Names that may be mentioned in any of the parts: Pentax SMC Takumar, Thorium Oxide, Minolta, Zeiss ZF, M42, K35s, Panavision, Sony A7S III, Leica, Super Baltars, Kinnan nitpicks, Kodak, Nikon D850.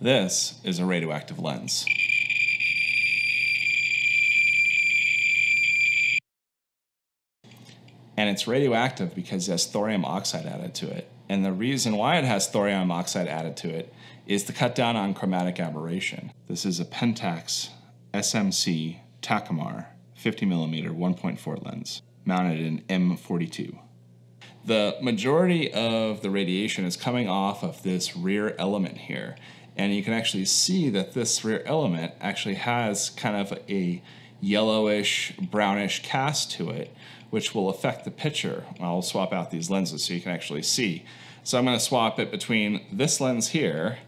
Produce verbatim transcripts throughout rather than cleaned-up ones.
This is a radioactive lens. And it's radioactive because it has thorium oxide added to it. And the reason why it has thorium oxide added to it is to cut down on chromatic aberration. This is a Pentax S M C Takumar fifty millimeter one point four lens mounted in M forty-two. The majority of the radiation is coming off of this rear element here. And you can actually see that this rear element actually has kind of a yellowish, brownish cast to it, which will affect the picture. I'll swap out these lenses so you can actually see. So I'm going to swap it between this lens here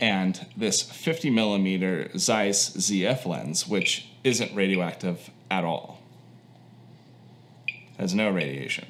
and this fifty millimeter Zeiss Z F lens, which isn't radioactive at all. Has no radiation.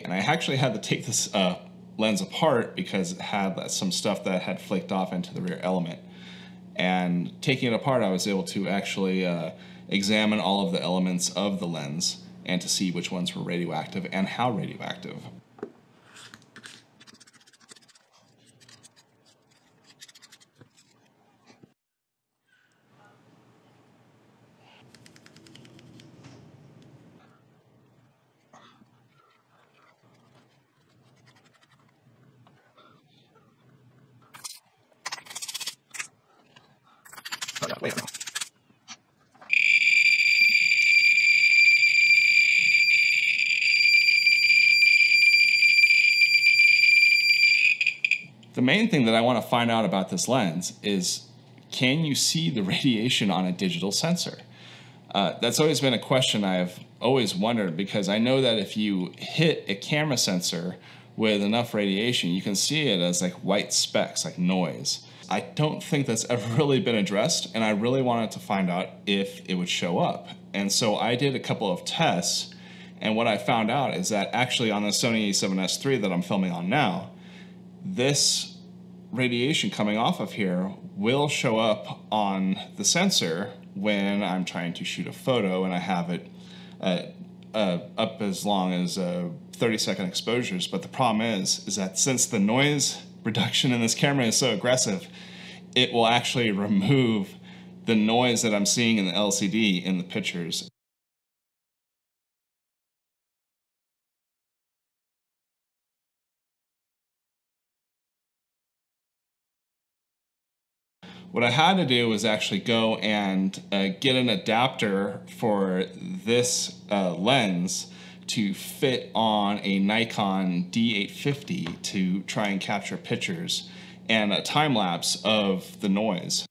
And I actually had to take this uh, lens apart because it had some stuff that had flaked off into the rear element. And taking it apart, I was able to actually uh, examine all of the elements of the lens and to see which ones were radioactive and how radioactive. The main thing that I want to find out about this lens is, can you see the radiation on a digital sensor? Uh, that's always been a question I've always wondered, because I know that if you hit a camera sensor with enough radiation, you can see it as like white specks, like noise. I don't think that's ever really been addressed, and I really wanted to find out if it would show up. And so I did a couple of tests, and what I found out is that actually on the Sony A seven S three that I'm filming on now, this radiation coming off of here will show up on the sensor when I'm trying to shoot a photo and I have it uh, uh, up as long as uh, thirty second exposures. But the problem is, is that since the noise reduction in this camera is so aggressive, it will actually remove the noise that I'm seeing in the L C D in the pictures. What I had to do was actually go and uh, get an adapter for this uh, lens to fit on a Nikon D eight fifty to try and capture pictures and a time lapse of the noise.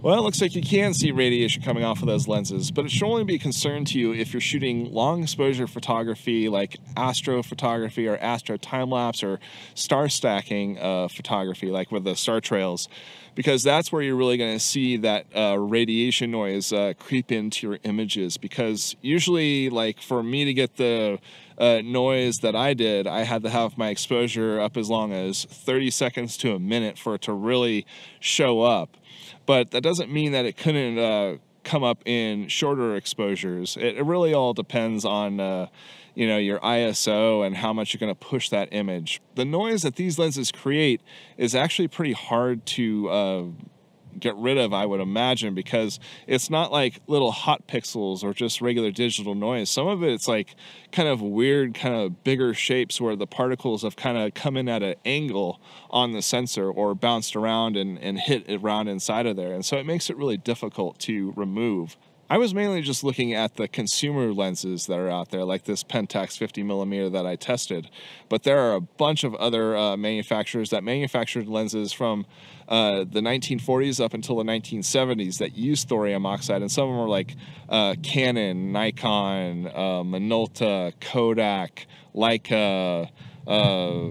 Well, it looks like you can see radiation coming off of those lenses, but it should only be a concern to you if you're shooting long exposure photography like astrophotography or astro time-lapse or star stacking uh, photography, like with the star trails, because that's where you're really gonna see that uh, radiation noise uh, creep into your images. Because usually, like for me to get the uh, noise that I did, I had to have my exposure up as long as thirty seconds to a minute for it to really show up. But that doesn't mean that it couldn't uh, come up in shorter exposures. It, it really all depends on uh, you know, your I S O and how much you're going to push that image. The noise that these lenses create is actually pretty hard to uh, get rid of, I would imagine, because it's not like little hot pixels or just regular digital noise. Some of it, it's like kind of weird, kind of bigger shapes where the particles have kind of come in at an angle on the sensor or bounced around and, and hit around inside of there. And so it makes it really difficult to remove. I was mainly just looking at the consumer lenses that are out there, like this Pentax fifty millimeter that I tested, but there are a bunch of other uh, manufacturers that manufactured lenses from uh, the nineteen forties up until the nineteen seventies that use thorium oxide, and some of them are like uh, Canon, Nikon, uh, Minolta, Kodak, Leica, uh,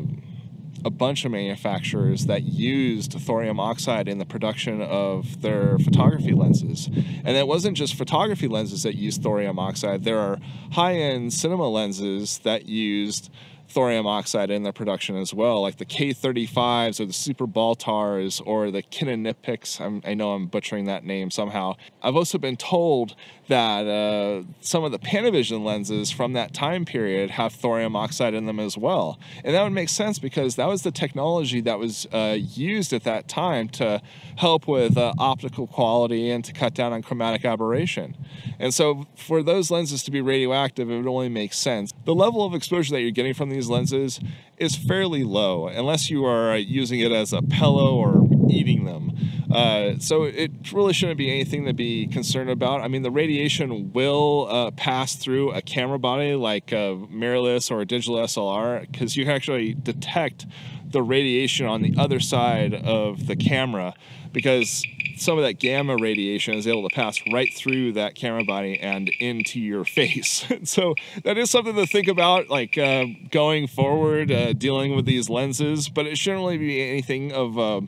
a bunch of manufacturers that used thorium oxide in the production of their photography lenses. And it wasn't just photography lenses that used thorium oxide. There are high-end cinema lenses that used thorium oxide in their production as well, like the K thirty-fives or the Super Baltars or the Kinnan nitpicks. I'm, I know I'm butchering that name somehow. I've also been told that uh, some of the Panavision lenses from that time period have thorium oxide in them as well. And that would make sense because that was the technology that was uh, used at that time to help with uh, optical quality and to cut down on chromatic aberration. And so for those lenses to be radioactive, it would only make sense. The level of exposure that you're getting from these lenses is fairly low unless you are using it as a pillow or eating them. Uh, so it really shouldn't be anything to be concerned about. I mean, the radiation will uh, pass through a camera body like a mirrorless or a digital S L R, because you can actually detect the radiation on the other side of the camera, because some of that gamma radiation is able to pass right through that camera body and into your face. So that is something to think about, like uh, going forward, uh, dealing with these lenses, but it shouldn't really be anything of uh,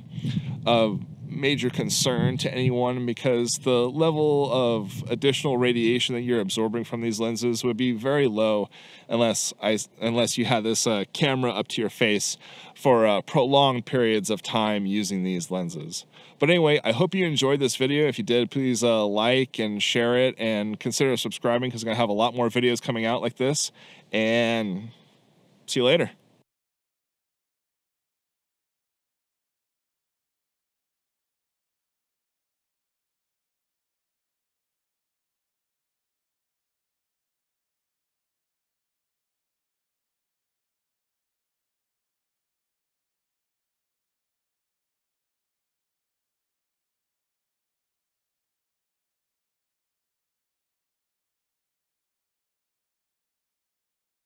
of major concern to anyone, because the level of additional radiation that you're absorbing from these lenses would be very low unless I, unless you had this uh, camera up to your face for uh, prolonged periods of time using these lenses. But anyway, I hope you enjoyed this video. If you did, please uh, like and share it and consider subscribing, because I'm going to have a lot more videos coming out like this. And see you later.